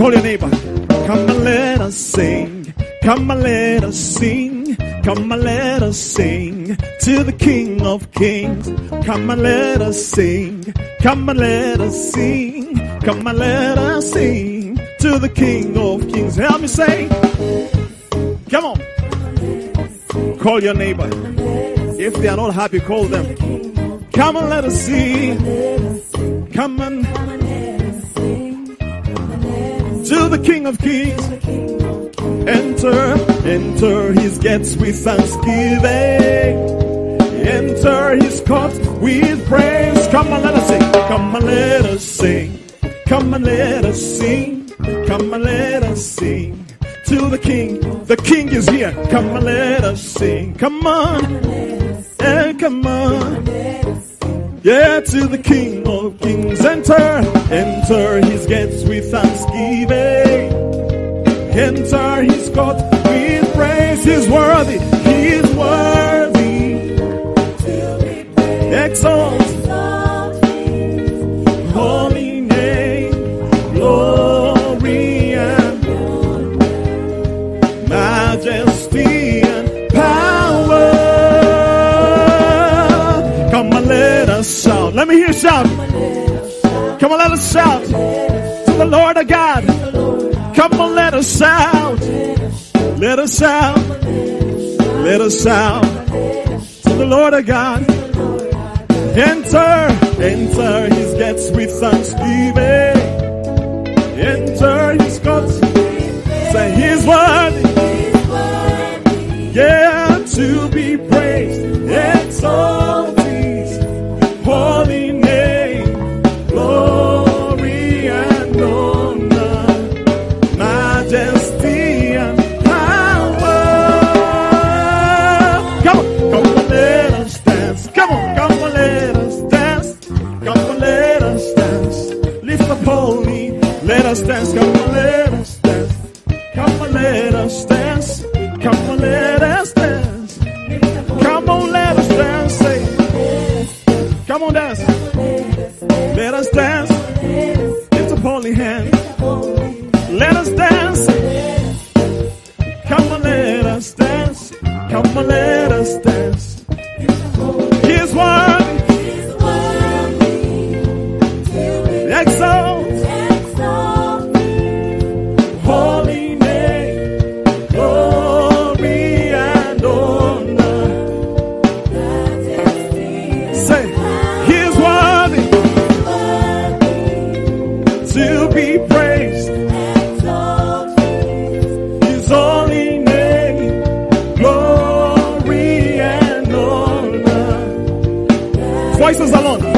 Call your neighbor. Come and let us sing. Come and let us sing. Come and let us sing to the King of Kings. Come and let us sing. Come and let us sing. Come and let us sing to the King of Kings. Help me say. Come on. Call your neighbor. If they are not happy, call them. Come and let us sing. Come and to the King of Kings. Enter, enter his gates with thanksgiving. Enter his courts with praise. Come and let us sing. Come and let us sing. Come and let us sing. Come and let us sing to the King. The King is here. Come and let us sing. Come on, and come on. Yeah, to the King of Kings. Enter, enter his gates with thanksgiving. Enter his courts with praise. He's worthy. He is worthy to be praised. Exalt. Shout. Let me hear you shout. Come on, let us shout to the Lord our God. Come on, let us shout. Let us shout. Let us shout to the Lord our God. Enter, enter his gates with thanksgiving. Enter his courts. Say he's worthy. Yeah, to be praised. Exalt. Holy name, glory and honor, majesty and power. Come on, come on, let us dance. Come on, come on, let us dance. Come on, let us dance. Lift up holy, let us dance. Come on, let us dance. Come on, let us dance. Come on, let us dance. Come on, let us dance. Say, come on, dance. Let us dance. Lift up holy hand. Let us dance. Come on, let us dance. Come on, let us dance. He's worthy. Exalt. Voices alone.